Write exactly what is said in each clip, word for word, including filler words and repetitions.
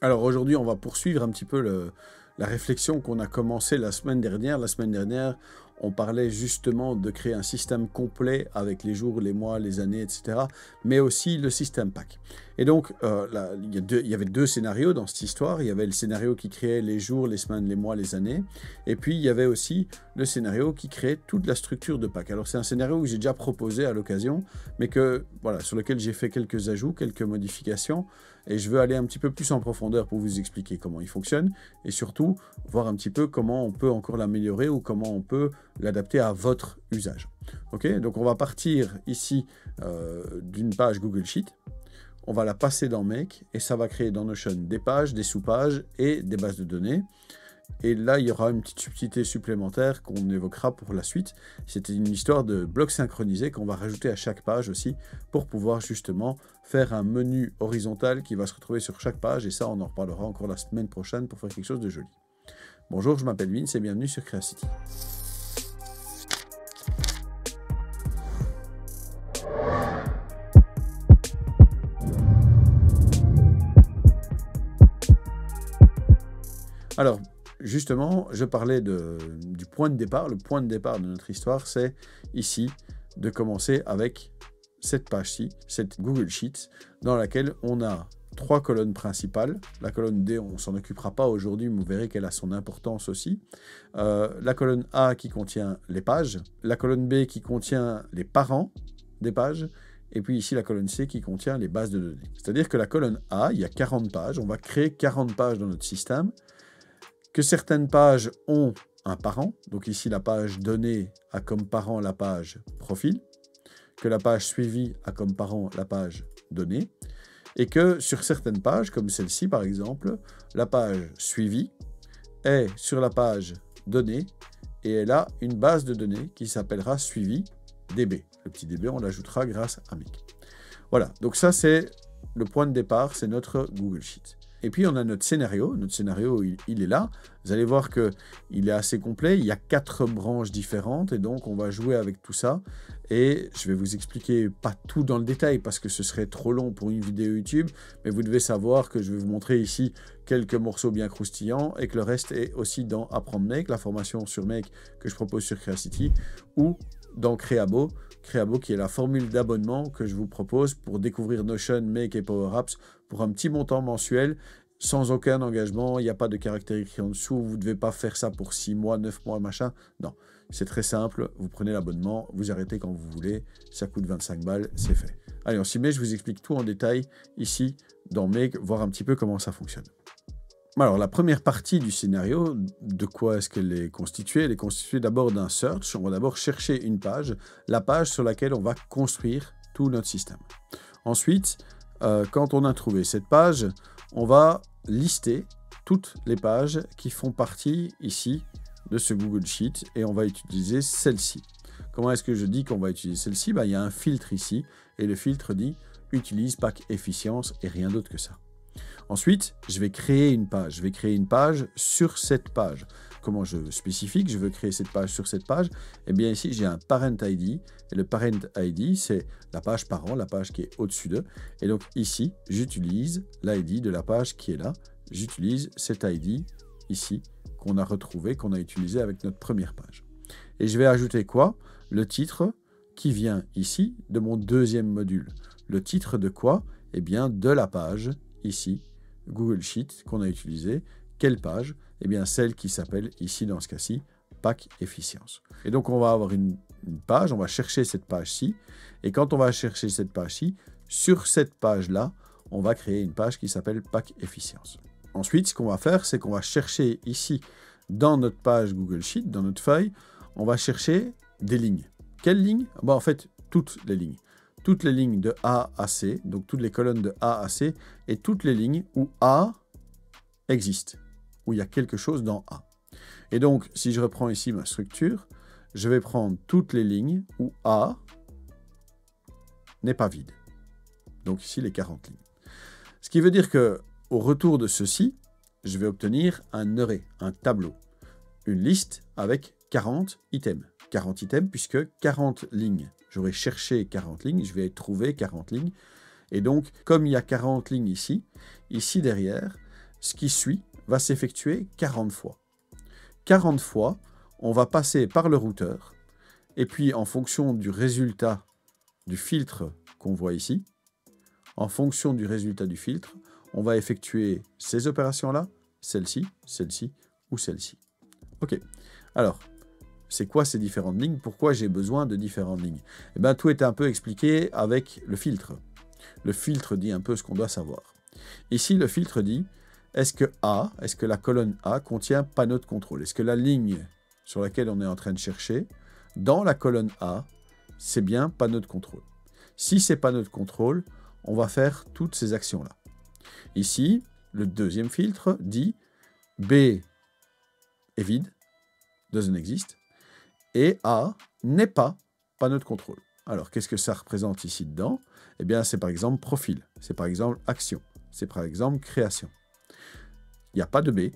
Alors aujourd'hui, on va poursuivre un petit peu le, la réflexion qu'on a commencée la semaine dernière. La semaine dernière, on parlait justement de créer un système complet avec les jours, les mois, les années, et cetera, mais aussi le système P A C. Et donc, euh, là, il, y a deux, il y avait deux scénarios dans cette histoire. Il y avait le scénario qui créait les jours, les semaines, les mois, les années. Et puis, il y avait aussi le scénario qui créait toute la structure de P A C. Alors, c'est un scénario que j'ai déjà proposé à l'occasion, mais que, voilà, sur lequel j'ai fait quelques ajouts, quelques modifications. Et je veux aller un petit peu plus en profondeur pour vous expliquer comment il fonctionne et surtout voir un petit peu comment on peut encore l'améliorer ou comment on peut l'adapter à votre usage. Ok, donc on va partir ici euh, d'une page Google Sheet. On va la passer dans Make et ça va créer dans Notion des pages, des sous-pages et des bases de données. Et là, il y aura une petite subtilité supplémentaire qu'on évoquera pour la suite. C'était une histoire de blocs synchronisés qu'on va rajouter à chaque page aussi pour pouvoir justement faire un menu horizontal qui va se retrouver sur chaque page. Et ça, on en reparlera encore la semaine prochaine pour faire quelque chose de joli. Bonjour, je m'appelle Vince et bienvenue sur CréaCity. Alors, justement, je parlais de, du point de départ. Le point de départ de notre histoire, c'est ici de commencer avec cette page-ci, cette Google Sheets, dans laquelle on a trois colonnes principales. La colonne D, on ne s'en occupera pas aujourd'hui, mais vous verrez qu'elle a son importance aussi. Euh, la colonne A qui contient les pages, la colonne B qui contient les parents des pages, et puis ici la colonne C qui contient les bases de données. C'est-à-dire que la colonne A, il y a quarante pages. On va créer quarante pages dans notre système. Que certaines pages ont un parent, donc ici la page donnée a comme parent la page profil, que la page suivie a comme parent la page donnée, et que sur certaines pages, comme celle-ci par exemple, la page suivie est sur la page donnée et elle a une base de données qui s'appellera suivi D B. Le petit D B, on l'ajoutera grâce à Make. Voilà, donc ça c'est le point de départ, c'est notre Google Sheet. Et puis, on a notre scénario. Notre scénario, il, il est là. Vous allez voir qu'il est assez complet. Il y a quatre branches différentes. Et donc, on va jouer avec tout ça. Et je vais vous expliquer pas tout dans le détail parce que ce serait trop long pour une vidéo YouTube. Mais vous devez savoir que je vais vous montrer ici quelques morceaux bien croustillants et que le reste est aussi dans Apprendre Make, la formation sur Make que je propose sur CréaCity ou dans Créabo. Créabo qui est la formule d'abonnement que je vous propose pour découvrir Notion, Make et PowerApps pour un petit montant mensuel sans aucun engagement. Il n'y a pas de caractère écrit en dessous. Vous ne devez pas faire ça pour six mois, neuf mois, machin. Non, c'est très simple. Vous prenez l'abonnement, vous arrêtez quand vous voulez. Ça coûte vingt-cinq balles, c'est fait. Allez, on s'y met. Je vous explique tout en détail ici dans Make, voir un petit peu comment ça fonctionne. Alors, la première partie du scénario, de quoi est-ce qu'elle est constituée? Elle est constituée d'abord d'un search. On va d'abord chercher une page, la page sur laquelle on va construire tout notre système. Ensuite, euh, quand on a trouvé cette page, on va lister toutes les pages qui font partie ici de ce Google Sheet et on va utiliser celle-ci. Comment est-ce que je dis qu'on va utiliser celle-ci? Ben, il y a un filtre ici et le filtre dit « Utilise P A C efficience » et rien d'autre que ça. Ensuite, je vais créer une page. Je vais créer une page sur cette page. Comment je spécifie que je veux créer cette page sur cette page? Eh bien, ici, j'ai un parent I D. Et le parent I D, c'est la page parent, la page qui est au-dessus d'eux. Et donc, ici, j'utilise l'I D de la page qui est là. J'utilise cet I D ici qu'on a retrouvé, qu'on a utilisé avec notre première page. Et je vais ajouter quoi? Le titre qui vient ici de mon deuxième module. Le titre de quoi? Eh bien, de la page ici, Google Sheet qu'on a utilisé. Quelle page? Eh bien, celle qui s'appelle ici, dans ce cas-ci, P A C Efficience. Et donc, on va avoir une, une page, on va chercher cette page-ci. Et quand on va chercher cette page-ci, sur cette page-là, on va créer une page qui s'appelle P A C Efficience. Ensuite, ce qu'on va faire, c'est qu'on va chercher ici, dans notre page Google Sheet, dans notre feuille, on va chercher des lignes. Quelles lignes? Bah, en fait, toutes les lignes. Toutes les lignes de A à C, donc toutes les colonnes de A à C, et toutes les lignes où A existe, où il y a quelque chose dans A. Et donc, si je reprends ici ma structure, je vais prendre toutes les lignes où A n'est pas vide. Donc ici, les quarante lignes. Ce qui veut dire que au retour de ceci, je vais obtenir un array, un tableau, une liste avec quarante items. quarante items, puisque quarante lignes. J'aurais cherché quarante lignes, je vais trouver quarante lignes. Et donc, comme il y a quarante lignes ici, ici derrière, ce qui suit va s'effectuer quarante fois. quarante fois, on va passer par le routeur, et puis en fonction du résultat du filtre qu'on voit ici, en fonction du résultat du filtre, on va effectuer ces opérations-là, celle-ci, celle-ci ou celle-ci. Ok, alors, c'est quoi ces différentes lignes? Pourquoi j'ai besoin de différentes lignes? Eh bien, tout est un peu expliqué avec le filtre. Le filtre dit un peu ce qu'on doit savoir. Ici, le filtre dit, est-ce que A, est-ce que la colonne A contient panneau de contrôle? Est-ce que la ligne sur laquelle on est en train de chercher, dans la colonne A, c'est bien panneau de contrôle? Si c'est panneau de contrôle, on va faire toutes ces actions-là. Ici, le deuxième filtre dit B est vide, doesn't exist, et A n'est pas panneau de contrôle. Alors, qu'est-ce que ça représente ici dedans? Eh bien, c'est par exemple profil, c'est par exemple action, c'est par exemple création. Il n'y a pas de B,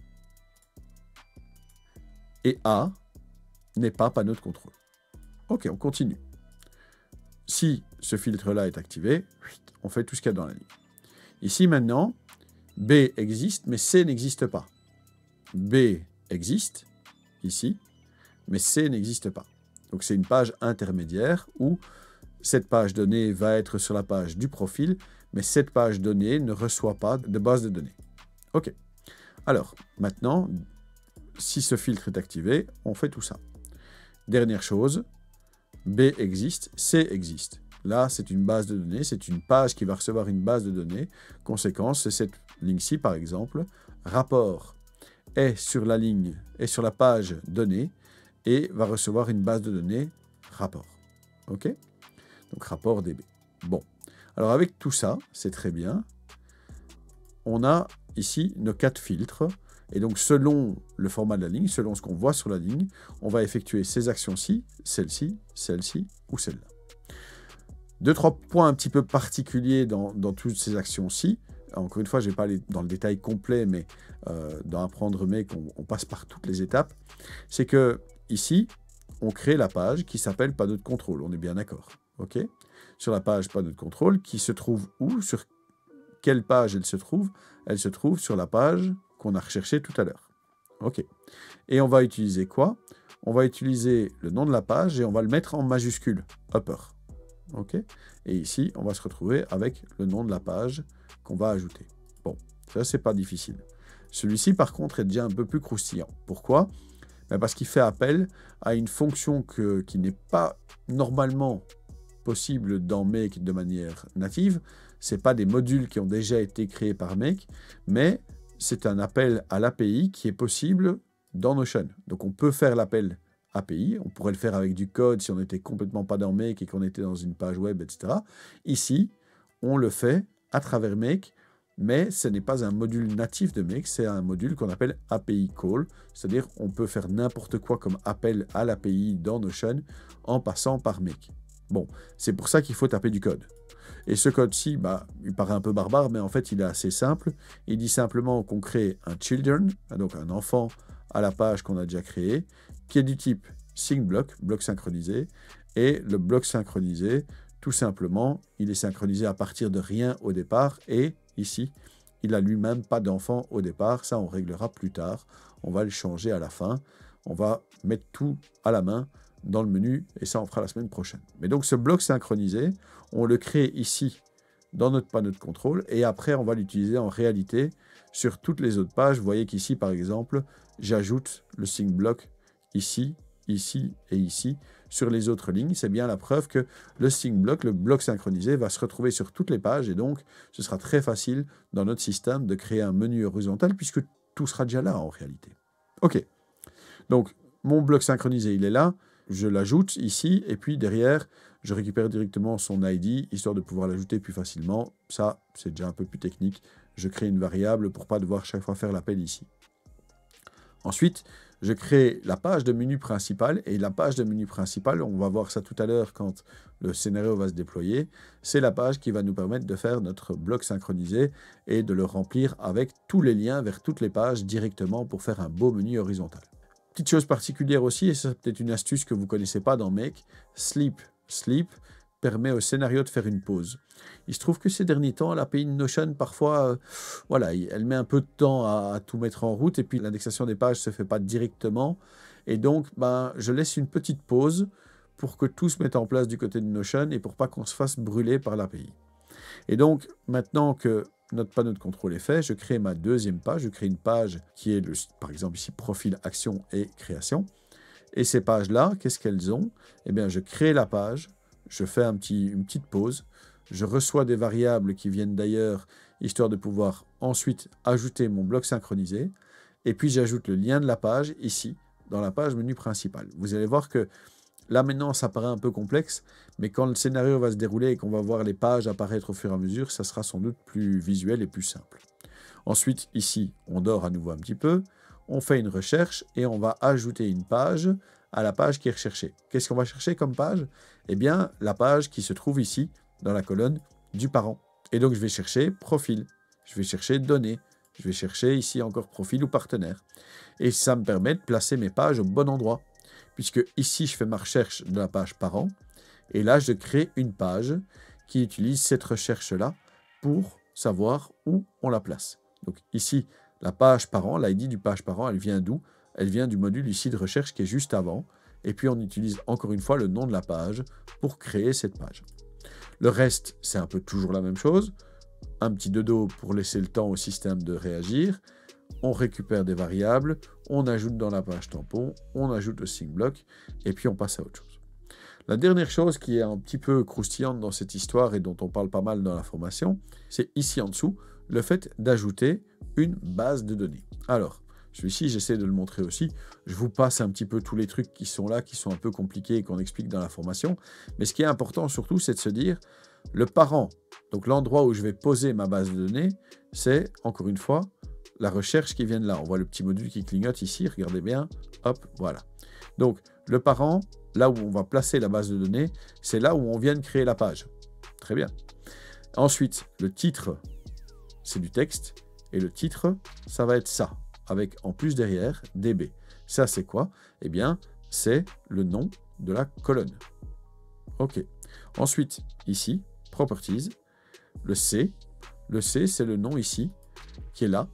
et A n'est pas panneau de contrôle. Ok, on continue. Si ce filtre-là est activé, on fait tout ce qu'il y a dans la ligne. Ici, maintenant, B existe, mais C n'existe pas. B existe, ici, mais C n'existe pas. Donc, c'est une page intermédiaire où cette page donnée va être sur la page du profil, mais cette page donnée ne reçoit pas de base de données. OK. Alors, maintenant, si ce filtre est activé, on fait tout ça. Dernière chose, B existe, C existe. Là, c'est une base de données, c'est une page qui va recevoir une base de données. Conséquence, c'est cette ligne-ci, par exemple. Rapport est sur la ligne, est sur la page donnée et va recevoir une base de données rapport. OK? Donc, rapport D B. Bon. Alors, avec tout ça, c'est très bien. On a ici nos quatre filtres. Et donc, selon le format de la ligne, selon ce qu'on voit sur la ligne, on va effectuer ces actions-ci, celle-ci, celle-ci ou celle-là. Deux, trois points un petit peu particuliers dans, dans toutes ces actions-ci. Encore une fois, je ne vais pas aller dans le détail complet, mais euh, dans Apprendre Make, on, on passe par toutes les étapes. C'est que ici, on crée la page qui s'appelle panneau de contrôle. On est bien d'accord. OK? Sur la page panneau de contrôle, qui se trouve où? Sur quelle page elle se trouve? Elle se trouve sur la page qu'on a recherchée tout à l'heure. OK. Et on va utiliser quoi? On va utiliser le nom de la page et on va le mettre en majuscule. Upper. OK. Et ici, on va se retrouver avec le nom de la page qu'on va ajouter. Bon, ça, c'est pas difficile. Celui-ci, par contre, est déjà un peu plus croustillant. Pourquoi? Ben parce qu'il fait appel à une fonction que, qui n'est pas normalement possible dans Make de manière native. Ce n'est pas des modules qui ont déjà été créés par Make, mais c'est un appel à l'A P I qui est possible dans Notion. Donc, on peut faire l'appel A P I, on pourrait le faire avec du code si on n'était complètement pas dans Make et qu'on était dans une page web, et cetera. Ici, on le fait à travers Make, mais ce n'est pas un module natif de Make, c'est un module qu'on appelle A P I Call, c'est-à-dire on peut faire n'importe quoi comme appel à l'A P I dans Notion en passant par Make. Bon, c'est pour ça qu'il faut taper du code. Et ce code-ci, bah, il paraît un peu barbare, mais en fait, il est assez simple. Il dit simplement qu'on crée un children, donc un enfant à la page qu'on a déjà créée, qui est du type SyncBlock, bloc synchronisé, et le bloc synchronisé, tout simplement, il est synchronisé à partir de rien au départ, et ici, il n'a lui-même pas d'enfant au départ, ça on réglera plus tard, on va le changer à la fin, on va mettre tout à la main dans le menu, et ça on fera la semaine prochaine. Mais donc ce bloc synchronisé, on le crée ici, dans notre panneau de contrôle, et après on va l'utiliser en réalité sur toutes les autres pages. Vous voyez qu'ici par exemple, j'ajoute le SyncBlock ici, ici et ici sur les autres lignes. C'est bien la preuve que le SyncBlock, le bloc synchronisé, va se retrouver sur toutes les pages et donc ce sera très facile dans notre système de créer un menu horizontal puisque tout sera déjà là en réalité. OK. Donc mon bloc synchronisé, il est là. Je l'ajoute ici et puis derrière, je récupère directement son I D histoire de pouvoir l'ajouter plus facilement. Ça, c'est déjà un peu plus technique. Je crée une variable pour pas devoir chaque fois faire l'appel ici. Ensuite, je crée la page de menu principal et la page de menu principal, on va voir ça tout à l'heure quand le scénario va se déployer, c'est la page qui va nous permettre de faire notre bloc synchronisé et de le remplir avec tous les liens vers toutes les pages directement pour faire un beau menu horizontal. Petite chose particulière aussi, et ça c'est peut-être une astuce que vous ne connaissez pas dans Make, Sleep, Sleep, permet au scénario de faire une pause. Il se trouve que ces derniers temps, l'A P I Notion, parfois, euh, voilà, elle met un peu de temps à, à tout mettre en route, et puis l'indexation des pages ne se fait pas directement. Et donc, ben, je laisse une petite pause pour que tout se mette en place du côté de Notion et pour pas qu'on se fasse brûler par l'A P I. Et donc, maintenant que notre panneau de contrôle est fait, je crée ma deuxième page. Je crée une page qui est, le, par exemple, ici, profil, action et création. Et ces pages-là, qu'est-ce qu'elles ont? Eh bien, je crée la page, je fais un petit, une petite pause, je reçois des variables qui viennent d'ailleurs, histoire de pouvoir ensuite ajouter mon bloc synchronisé. Et puis, j'ajoute le lien de la page ici, dans la page menu principal. Vous allez voir que là, maintenant, ça paraît un peu complexe, mais quand le scénario va se dérouler et qu'on va voir les pages apparaître au fur et à mesure, ça sera sans doute plus visuel et plus simple. Ensuite, ici, on dort à nouveau un petit peu, on fait une recherche et on va ajouter une page à la page qui est recherchée. Qu'est-ce qu'on va chercher comme page? Eh bien, la page qui se trouve ici, dans la colonne du parent. Et donc, je vais chercher profil, je vais chercher données, je vais chercher ici encore profil ou partenaire. Et ça me permet de placer mes pages au bon endroit, puisque ici, je fais ma recherche de la page parent. Et là, je crée une page qui utilise cette recherche-là pour savoir où on la place. Donc ici, la page parent, l'I D du page parent, elle vient d'où? Elle vient du module ici de recherche qui est juste avant. Et puis, on utilise encore une fois le nom de la page pour créer cette page. Le reste, c'est un peu toujours la même chose. Un petit dodo pour laisser le temps au système de réagir. On récupère des variables, on ajoute dans la page tampon, on ajoute le SyncBlock, et puis on passe à autre chose. La dernière chose qui est un petit peu croustillante dans cette histoire et dont on parle pas mal dans la formation, c'est ici en dessous, le fait d'ajouter une base de données. Alors, celui-ci, j'essaie de le montrer aussi. Je vous passe un petit peu tous les trucs qui sont là, qui sont un peu compliqués et qu'on explique dans la formation. Mais ce qui est important surtout, c'est de se dire, le parent, donc l'endroit où je vais poser ma base de données, c'est, encore une fois, la recherche qui vient de là. On voit le petit module qui clignote ici, regardez bien, hop, voilà. Donc, le parent, là où on va placer la base de données, c'est là où on vient de créer la page. Très bien. Ensuite, le titre, c'est du texte, et le titre, ça va être ça, avec en plus derrière, D B. Ça, c'est quoi? Eh bien, c'est le nom de la colonne. OK. Ensuite, ici, Properties, le C. Le C, c'est le nom ici, qui est là.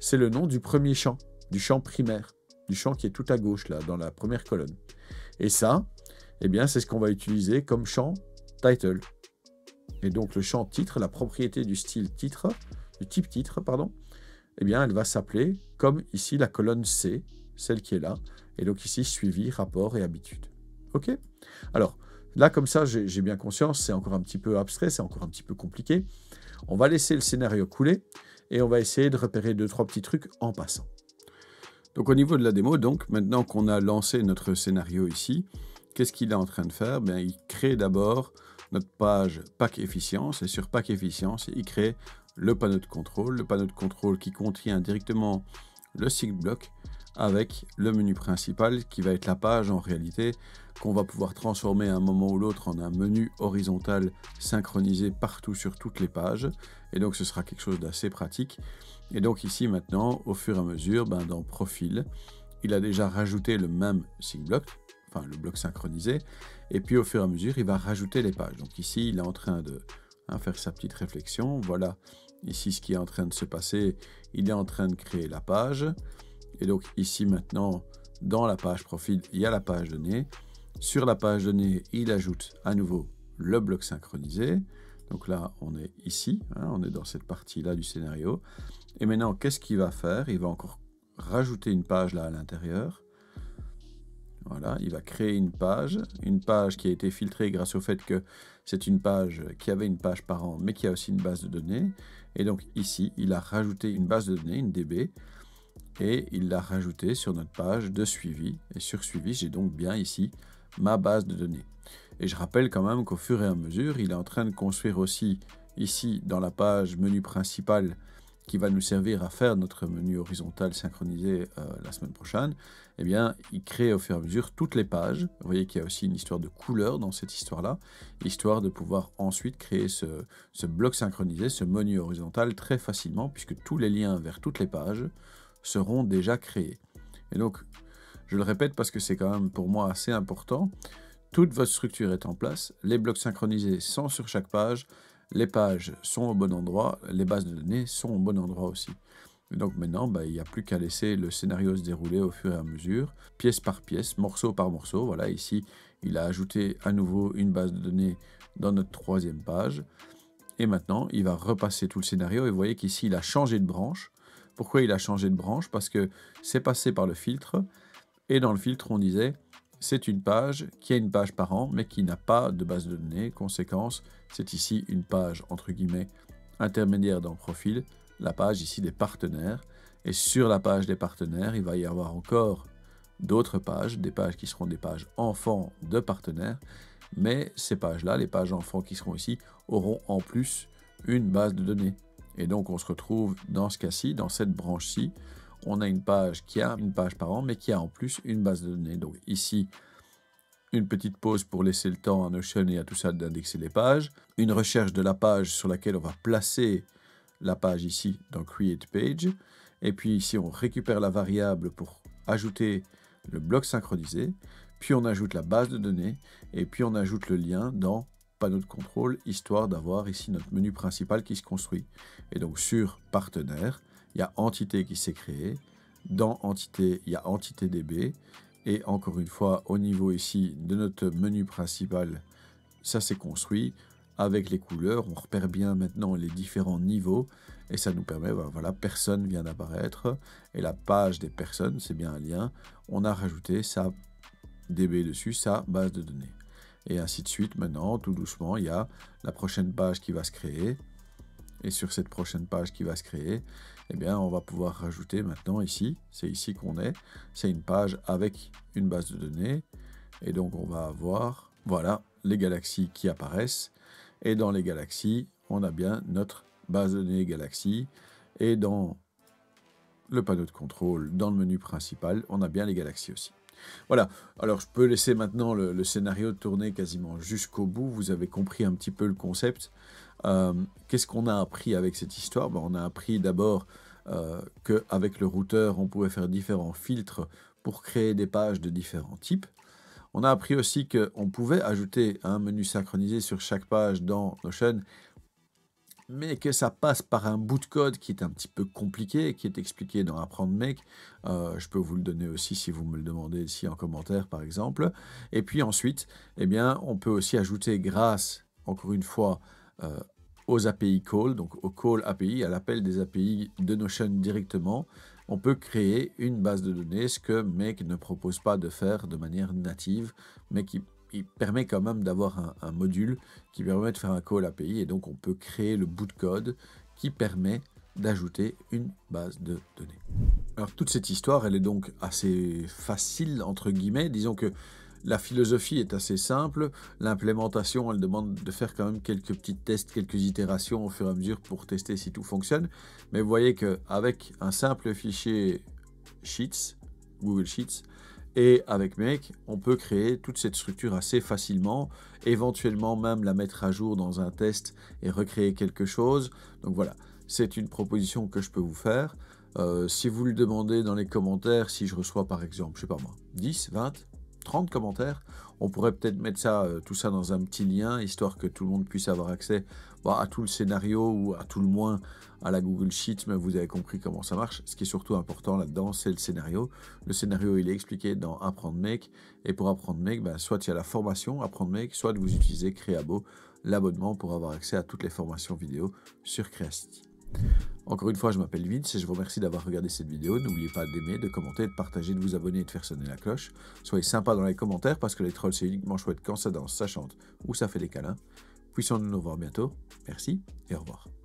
C'est le nom du premier champ, du champ primaire, du champ qui est tout à gauche, là, dans la première colonne. Et ça, eh bien, c'est ce qu'on va utiliser comme champ title. Et donc, le champ titre, la propriété du style titre, du type titre, pardon, eh bien, elle va s'appeler comme ici la colonne C, celle qui est là. Et donc, ici, suivi, rapport et habitude. OK? Alors, là, comme ça, j'ai bien conscience, c'est encore un petit peu abstrait, c'est encore un petit peu compliqué. On va laisser le scénario couler. Et on va essayer de repérer deux, trois petits trucs en passant. Donc, au niveau de la démo, donc, maintenant qu'on a lancé notre scénario ici, qu'est-ce qu'il est en train de faire? Bien, il crée d'abord notre page P A C Efficience. Et sur P A C Efficience, il crée le panneau de contrôle. Le panneau de contrôle qui contient directement le SyncBlock avec le menu principal qui va être la page en réalité qu'on va pouvoir transformer à un moment ou l'autre en un menu horizontal synchronisé partout sur toutes les pages. Et donc, ce sera quelque chose d'assez pratique. Et donc ici, maintenant, au fur et à mesure, ben, dans Profil, il a déjà rajouté le même SyncBlock, enfin le bloc synchronisé. Et puis, au fur et à mesure, il va rajouter les pages. Donc ici, il est en train de hein, faire sa petite réflexion. Voilà, ici, ce qui est en train de se passer, il est en train de créer la page. Et donc ici, maintenant, dans la page Profil, il y a la page Données. Sur la page Données, il ajoute à nouveau le bloc synchronisé. Donc là, on est ici, hein, on est dans cette partie-là du scénario. Et maintenant, qu'est-ce qu'il va faire? Il va encore rajouter une page là à l'intérieur. Voilà, il va créer une page, une page qui a été filtrée grâce au fait que c'est une page qui avait une page parent, mais qui a aussi une base de données. Et donc ici, il a rajouté une base de données, une D B, et il l'a rajoutée sur notre page de suivi. Et sur suivi, j'ai donc bien ici ma base de données. Et je rappelle quand même qu'au fur et à mesure, il est en train de construire aussi ici dans la page menu principal qui va nous servir à faire notre menu horizontal synchronisé euh, la semaine prochaine. Eh bien, il crée au fur et à mesure toutes les pages. Vous voyez qu'il y a aussi une histoire de couleur dans cette histoire-là, histoire de pouvoir ensuite créer ce, ce bloc synchronisé, ce menu horizontal très facilement puisque tous les liens vers toutes les pages seront déjà créés. Et donc, je le répète parce que c'est quand même pour moi assez important. toute votre structure est en place, les blocs synchronisés sont sur chaque page, les pages sont au bon endroit, les bases de données sont au bon endroit aussi. Et donc maintenant, bah, il n'y a plus qu'à laisser le scénario se dérouler au fur et à mesure, pièce par pièce, morceau par morceau. Voilà, ici, il a ajouté à nouveau une base de données dans notre troisième page. Et maintenant, il va repasser tout le scénario. Et vous voyez qu'ici, il a changé de branche. Pourquoi il a changé de branche? Parce que c'est passé par le filtre. Et dans le filtre, on disait, c'est une page qui a une page par an, mais qui n'a pas de base de données. Conséquence, c'est ici une page, entre guillemets, intermédiaire dans le profil. La page ici des partenaires. Et sur la page des partenaires, il va y avoir encore d'autres pages. Des pages qui seront des pages enfants de partenaires. Mais ces pages-là, les pages enfants qui seront ici, auront en plus une base de données. Et donc, on se retrouve dans ce cas-ci, dans cette branche-ci, on a une page qui a une page par an, mais qui a en plus une base de données. Donc ici, une petite pause pour laisser le temps à Notion et à tout ça d'indexer les pages. Une recherche de la page sur laquelle on va placer la page ici dans Create Page. Et puis ici, on récupère la variable pour ajouter le bloc synchronisé. Puis on ajoute la base de données et puis on ajoute le lien dans panneau de contrôle, histoire d'avoir ici notre menu principal qui se construit. Et donc sur partenaire, il y a entité qui s'est créée. Dans entité, il y a entité D B. Et encore une fois, au niveau ici de notre menu principal, ça s'est construit avec les couleurs. On repère bien maintenant les différents niveaux et ça nous permet, ben voilà, personne vient d'apparaître. Et la page des personnes, c'est bien un lien. On a rajouté ça D B dessus, sa base de données. Et ainsi de suite, maintenant, tout doucement, il y a la prochaine page qui va se créer. Et sur cette prochaine page qui va se créer, eh bien, on va pouvoir rajouter maintenant ici, c'est ici qu'on est, c'est une page avec une base de données. Et donc, on va avoir, voilà, les galaxies qui apparaissent. Et dans les galaxies, on a bien notre base de données galaxies. Et dans le panneau de contrôle, dans le menu principal, on a bien les galaxies aussi. Voilà, alors je peux laisser maintenant le, le scénario tourner quasiment jusqu'au bout. Vous avez compris un petit peu le concept. Euh, Qu'est-ce qu'on a appris avec cette histoire? Ben, on a appris d'abord euh, qu'avec le routeur, on pouvait faire différents filtres pour créer des pages de différents types. On a appris aussi qu'on pouvait ajouter un menu synchronisé sur chaque page dans Notion, mais que ça passe par un bout de code qui est un petit peu compliqué, qui est expliqué dans Apprendre Make. Euh, je peux vous le donner aussi si vous me le demandez ici en commentaire, par exemple. Et puis ensuite, eh bien, on peut aussi ajouter grâce, encore une fois, euh, aux A P I Call, donc au Call A P I, à l'appel des A P I de Notion directement, on peut créer une base de données, ce que Make ne propose pas de faire de manière native, mais qui il permet quand même d'avoir un, un module qui permet de faire un call A P I et donc on peut créer le bout de code qui permet d'ajouter une base de données. Alors toute cette histoire, elle est donc assez facile entre guillemets. Disons que la philosophie est assez simple. L'implémentation, elle demande de faire quand même quelques petits tests, quelques itérations au fur et à mesure pour tester si tout fonctionne. Mais vous voyez qu'avec un simple fichier Sheets, Google Sheets, et avec Make, on peut créer toute cette structure assez facilement, éventuellement même la mettre à jour dans un test et recréer quelque chose. Donc voilà, c'est une proposition que je peux vous faire. Euh, si vous le demandez dans les commentaires, si je reçois par exemple, je sais pas moi, dix, vingt, trente commentaires, on pourrait peut-être mettre ça, euh, tout ça dans un petit lien, histoire que tout le monde puisse avoir accès bah, à tout le scénario ou à tout le moins à la Google Sheets, mais vous avez compris comment ça marche. Ce qui est surtout important là-dedans, c'est le scénario. Le scénario, il est expliqué dans Apprendre Make. Et pour Apprendre Make, ben, soit il y a la formation Apprendre Make, soit vous utilisez Créabo, l'abonnement pour avoir accès à toutes les formations vidéo sur CréaCity. Encore une fois, je m'appelle Vince et je vous remercie d'avoir regardé cette vidéo. N'oubliez pas d'aimer, de commenter, de partager, de vous abonner et de faire sonner la cloche. Soyez sympa dans les commentaires parce que les trolls, c'est uniquement chouette quand ça danse, ça chante ou ça fait des câlins. Puissions-nous nous voir bientôt. Merci et au revoir.